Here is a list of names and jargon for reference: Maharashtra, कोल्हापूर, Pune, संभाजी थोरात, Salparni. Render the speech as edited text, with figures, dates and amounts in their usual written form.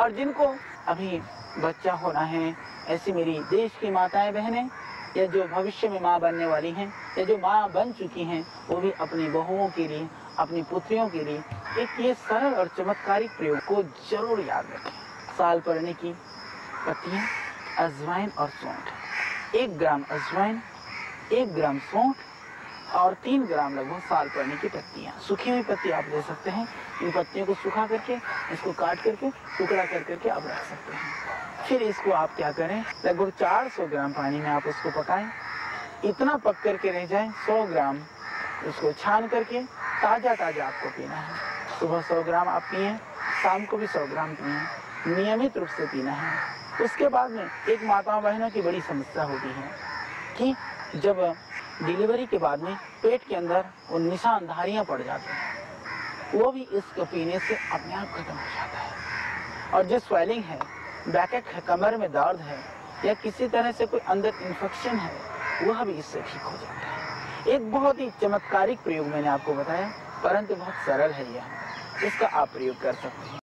और जिनको अभी बच्चा होना है, ऐसी मेरी देश की माताएं बहनें या जो भविष्य में माँ बनने वाली हैं या जो माँ बन चुकी हैं, वो भी अपनी बहुओं के लिए, अपनी पुत्रियों के लिए एक ये सरल और चमत्कारिक प्रयोग को जरूर याद रखें। सालपर्णी की पत्तियाँ, अजवाइन और सौंठ, 1 ग्राम अजवाइन, 1 ग्राम सौंठ और 3 ग्राम लगभग सालपर्णी की पत्तियाँ, सूखी हुई पत्ती आप ले सकते हैं। इन पत्तियों को सूखा करके, इसको काट करके टुकड़ा कर करके आप रख सकते हैं। फिर इसको आप क्या करें, लगभग 400 ग्राम पानी में आप इसको पकाएं, इतना पक करके रह जाए। 100 ग्राम उसको छान करके ताज़ा ताज़ा आपको पीना है। सुबह 100 ग्राम आप पिए, शाम को भी 100 ग्राम पिए, नियमित रूप से पीना है। उसके बाद में एक माताओं बहनों की बड़ी समस्या होती है कि जब डिलीवरी के बाद में पेट के अंदर वो निशानदारियाँ पड़ जाती हैं, वो भी इसको पीने से अपने आप खत्म हो जाता है। और जो स्वेलिंग है, बैकएक है, कमर में दर्द है या किसी तरह से कोई अंदर इन्फेक्शन है, वह भी इससे ठीक हो जाता है। एक बहुत ही चमत्कारिक प्रयोग मैंने आपको बताया, परंतु बहुत सरल है यह, इसका आप प्रयोग कर सकते हैं।